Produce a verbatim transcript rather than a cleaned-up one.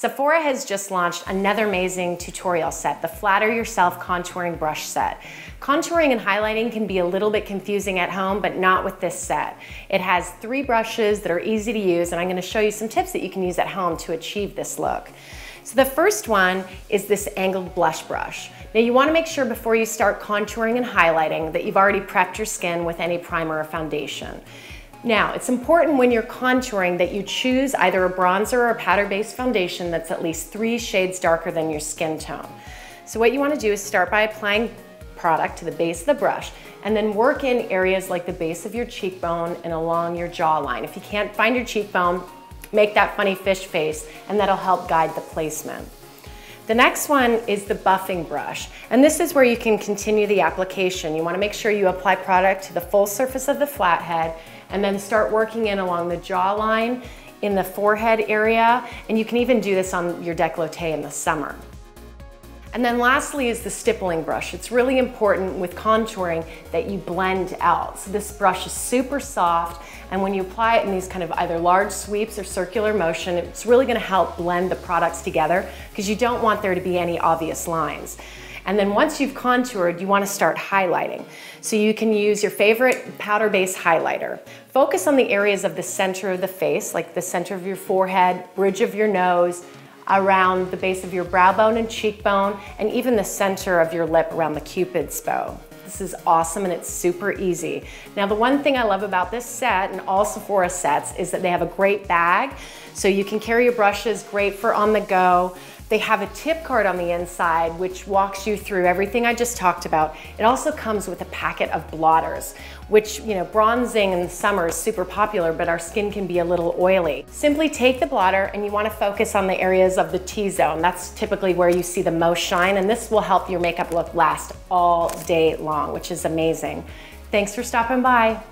Sephora has just launched another amazing tutorial set, the Flatter Yourself Contouring Brush Set. Contouring and highlighting can be a little bit confusing at home, but not with this set. It has three brushes that are easy to use, and I'm going to show you some tips that you can use at home to achieve this look. So the first one is this angled blush brush. Now you want to make sure before you start contouring and highlighting that you've already prepped your skin with any primer or foundation. Now, it's important when you're contouring that you choose either a bronzer or a powder-based foundation that's at least three shades darker than your skin tone. So what you want to do is start by applying product to the base of the brush and then work in areas like the base of your cheekbone and along your jawline. If you can't find your cheekbone, make that funny fish face and that'll help guide the placement. The next one is the buffing brush, and this is where you can continue the application. You want to make sure you apply product to the full surface of the flathead and then start working in along the jawline, in the forehead area, and you can even do this on your décolleté in the summer. And then lastly is the stippling brush. It's really important with contouring that you blend out. So this brush is super soft, and when you apply it in these kind of either large sweeps or circular motion, it's really going to help blend the products together because you don't want there to be any obvious lines. And then once you've contoured, you want to start highlighting. So you can use your favorite powder-based highlighter. Focus on the areas of the center of the face, like the center of your forehead, bridge of your nose, around the base of your brow bone and cheekbone, and even the center of your lip around the cupid's bow. This is awesome and it's super easy. Now the one thing I love about this set and all Sephora sets is that they have a great bag, so you can carry your brushes, great for on the go. They have a tip card on the inside which walks you through everything I just talked about. It also comes with a packet of blotters, which, you know, bronzing in the summer is super popular, but our skin can be a little oily. Simply take the blotter and you want to focus on the areas of the T-zone. That's typically where you see the most shine, and this will help your makeup look last all day long, which is amazing. Thanks for stopping by.